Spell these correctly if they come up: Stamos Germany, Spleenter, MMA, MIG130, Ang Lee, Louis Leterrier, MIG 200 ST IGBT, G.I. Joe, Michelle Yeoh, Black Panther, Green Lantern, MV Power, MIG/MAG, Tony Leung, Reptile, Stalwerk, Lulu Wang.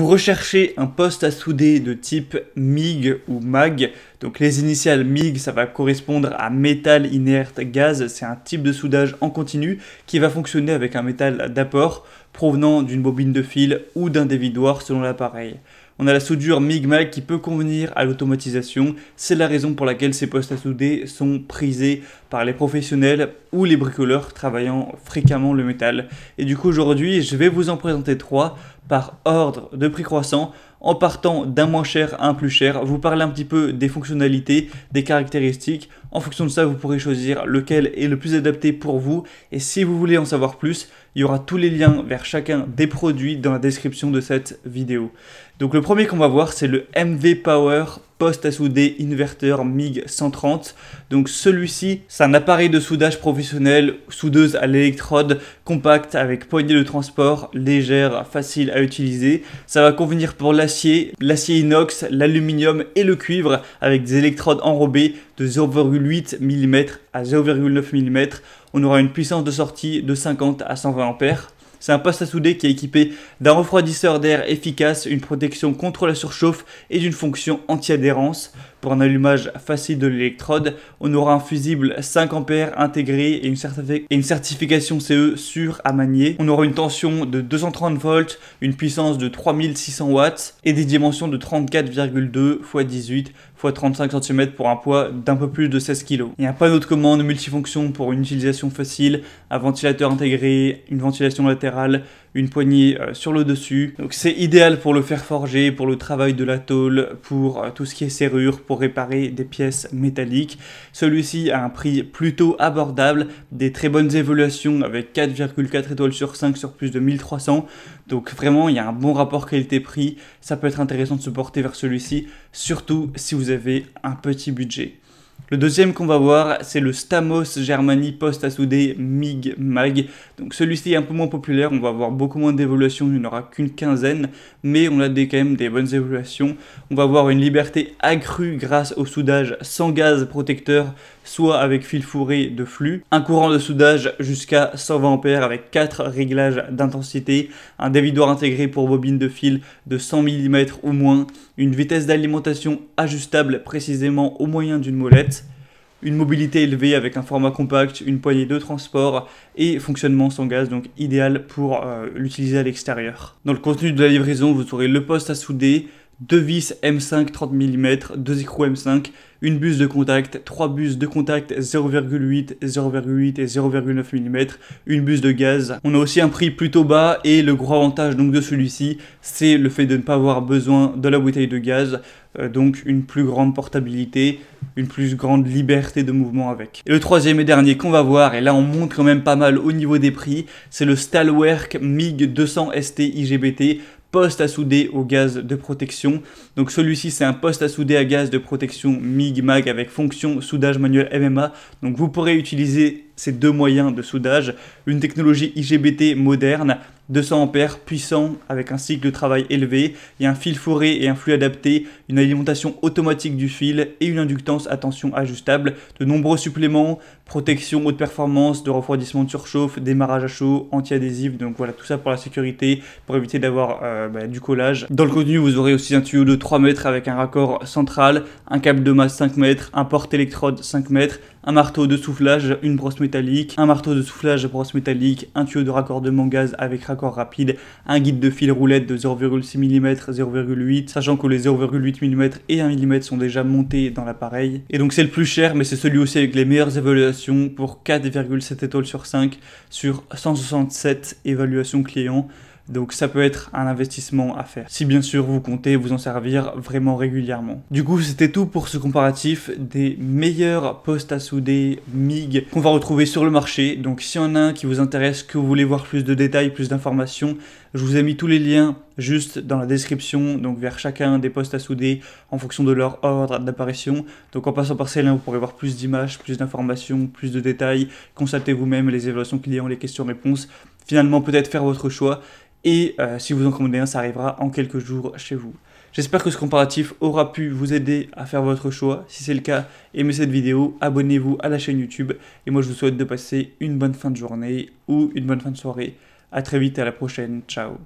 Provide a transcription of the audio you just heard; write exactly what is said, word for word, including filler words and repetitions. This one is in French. Vous recherchez un poste à souder de type M I G ou M A G, donc les initiales M I G, ça va correspondre à métal inerte gaz, c'est un type de soudage en continu qui va fonctionner avec un métal d'apport provenant d'une bobine de fil ou d'un dévidoir selon l'appareil. On a la soudure M I G M A G qui peut convenir à l'automatisation, c'est la raison pour laquelle ces postes à souder sont prisés par les professionnels ou les bricoleurs travaillant fréquemment le métal. Et du coup aujourd'hui, je vais vous en présenter trois par ordre de prix croissant, en partant d'un moins cher à un plus cher, vous parlez un petit peu des fonctionnalités, des caractéristiques. En fonction de ça, vous pourrez choisir lequel est le plus adapté pour vous. Et si vous voulez en savoir plus, il y aura tous les liens vers chacun des produits dans la description de cette vidéo. Donc le premier qu'on va voir, c'est le M V Power poste à souder inverter M I G cent trente. Donc celui-ci, c'est un appareil de soudage professionnel, soudeuse à l'électrode, compacte avec poignée de transport, légère, facile à utiliser. Ça va convenir pour la l'acier, l'acier inox, l'aluminium et le cuivre avec des électrodes enrobées de zéro virgule huit millimètres à zéro virgule neuf millimètres. On aura une puissance de sortie de cinquante à cent vingt ampères. C'est un poste à souder qui est équipé d'un refroidisseur d'air efficace, une protection contre la surchauffe et d'une fonction anti-adhérence. Pour un allumage facile de l'électrode, on aura un fusible cinq ampères intégré et une, certifi et une certification C E sûre à manier. On aura une tension de deux cent trente volts, une puissance de trois mille six cents watts et des dimensions de trente-quatre virgule deux par dix-huit par trente-cinq centimètres pour un poids d'un peu plus de seize kilos. Il y a un panneau de commande multifonction pour une utilisation facile, un ventilateur intégré, une ventilation latérale, une poignée sur le dessus. Donc c'est idéal pour le fer forgé, pour le travail de la tôle, pour tout ce qui est serrure, pour réparer des pièces métalliques. Celui-ci a un prix plutôt abordable, des très bonnes évaluations avec quatre virgule quatre étoiles sur cinq sur plus de mille trois cents. Donc vraiment, il y a un bon rapport qualité-prix. Ça peut être intéressant de se porter vers celui-ci, surtout si vous avez un petit budget. Le deuxième qu'on va voir, c'est le Stamos Germany poste à souder M I G M A G. Donc celui-ci est un peu moins populaire, on va avoir beaucoup moins d'évaluations, il n'y en aura qu'une quinzaine, mais on a des, quand même des bonnes évaluations. On va avoir une liberté accrue grâce au soudage sans gaz protecteur, soit avec fil fourré de flux, un courant de soudage jusqu'à cent vingt ampères avec quatre réglages d'intensité, un dévidoir intégré pour bobine de fil de cent millimètres ou moins, une vitesse d'alimentation ajustable précisément au moyen d'une molette, une mobilité élevée avec un format compact, une poignée de transport et fonctionnement sans gaz, donc idéal pour euh, l'utiliser à l'extérieur. Dans le contenu de la livraison, vous aurez le poste à souder, deux vis M cinq trente millimètres, deux écrous M cinq, une buse de contact, trois buses de contact zéro virgule huit, zéro virgule huit et zéro virgule neuf millimètres, une buse de gaz. On a aussi un prix plutôt bas et le gros avantage donc de celui-ci, c'est le fait de ne pas avoir besoin de la bouteille de gaz, euh, donc une plus grande portabilité, une plus grande liberté de mouvement avec. Et le troisième et dernier qu'on va voir, et là on monte quand même pas mal au niveau des prix, c'est le Stalwerk M I G deux cents S T I G B T, poste à souder au gaz de protection. Donc celui-ci, c'est un poste à souder à gaz de protection M I G M A G avec fonction soudage manuel M M A. Donc vous pourrez utiliser ces deux moyens de soudage, une technologie I G B T moderne, deux cents ampères puissant avec un cycle de travail élevé, il y a un fil fourré et un flux adapté, une alimentation automatique du fil et une inductance à tension ajustable, de nombreux suppléments, protection haute performance, de refroidissement de surchauffe, démarrage à chaud, anti-adhésif, donc voilà tout ça pour la sécurité, pour éviter d'avoir euh, bah, du collage. Dans le contenu, vous aurez aussi un tuyau de trois mètres avec un raccord central, un câble de masse cinq mètres, un porte-électrode cinq mètres, un marteau de soufflage, une brosse métallique, un marteau de soufflage, brosse métallique, un tuyau de raccordement gaz avec raccord rapide, un guide de fil roulette de zéro virgule six millimètres, zéro virgule huit, sachant que les zéro virgule huit millimètres et un millimètre sont déjà montés dans l'appareil. Et donc c'est le plus cher, mais c'est celui aussi avec les meilleures évaluations pour quatre virgule sept étoiles sur cinq sur cent soixante-sept évaluations clients. Donc ça peut être un investissement à faire, si bien sûr vous comptez vous en servir vraiment régulièrement. Du coup, c'était tout pour ce comparatif des meilleurs postes à souder M I G qu'on va retrouver sur le marché. Donc s'il y en a un qui vous intéresse, que vous voulez voir plus de détails, plus d'informations, je vous ai mis tous les liens juste dans la description, donc vers chacun des postes à souder en fonction de leur ordre d'apparition. Donc en passant par ces liens, vous pourrez voir plus d'images, plus d'informations, plus de détails, consultez vous-même les évaluations clients, les questions-réponses, finalement peut-être faire votre choix. Et euh, si vous en commandez un, ça arrivera en quelques jours chez vous. J'espère que ce comparatif aura pu vous aider à faire votre choix. Si c'est le cas, aimez cette vidéo, abonnez-vous à la chaîne YouTube. Et moi, je vous souhaite de passer une bonne fin de journée ou une bonne fin de soirée. A très vite et à la prochaine. Ciao.